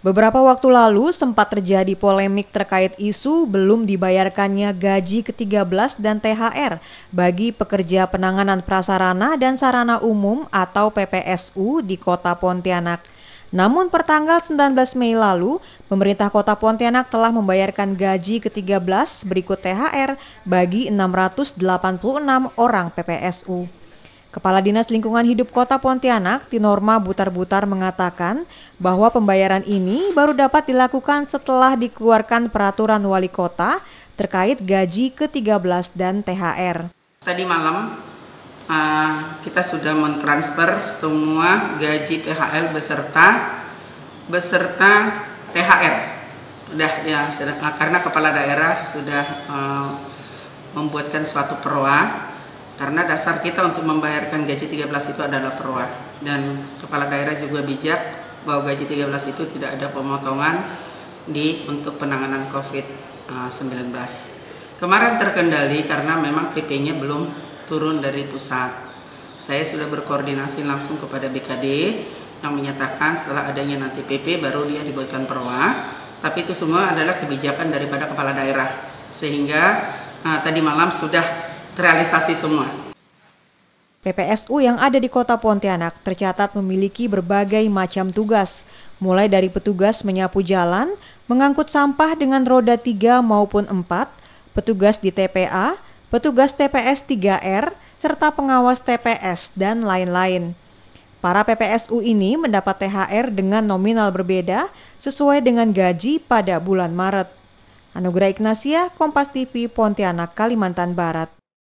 Beberapa waktu lalu sempat terjadi polemik terkait isu belum dibayarkannya gaji ke-13 dan THR bagi pekerja penanganan prasarana dan sarana umum atau PPSU di Kota Pontianak. Namun pertanggal 19 Mei lalu, pemerintah Kota Pontianak telah membayarkan gaji ke-13 berikut THR bagi 686 orang PPSU. Kepala Dinas Lingkungan Hidup Kota Pontianak, Tinorma Butar-Butar mengatakan bahwa pembayaran ini baru dapat dilakukan setelah dikeluarkan peraturan wali kota terkait gaji ke-13 dan THR. Tadi malam kita sudah mentransfer semua gaji PHL beserta THR. Sudah ya, karena kepala daerah sudah membuatkan suatu perwa. Karena dasar kita untuk membayarkan gaji 13 itu adalah perwa, dan kepala daerah juga bijak bahwa gaji 13 itu tidak ada pemotongan untuk penanganan COVID-19. Kemarin terkendali karena memang PP-nya belum turun dari pusat. Saya sudah berkoordinasi langsung kepada BKD yang menyatakan setelah adanya nanti PP baru dia dibuatkan perwa, tapi itu semua adalah kebijakan daripada kepala daerah, sehingga tadi malam sudah realisasi semua. PPSU yang ada di Kota Pontianak tercatat memiliki berbagai macam tugas, mulai dari petugas menyapu jalan, mengangkut sampah dengan roda 3 maupun 4, petugas di TPA, petugas TPS 3R, serta pengawas TPS dan lain-lain. Para PPSU ini mendapat THR dengan nominal berbeda sesuai dengan gaji pada bulan Maret. Anugrah Ignasia, Kompas TV, Pontianak, Kalimantan Barat.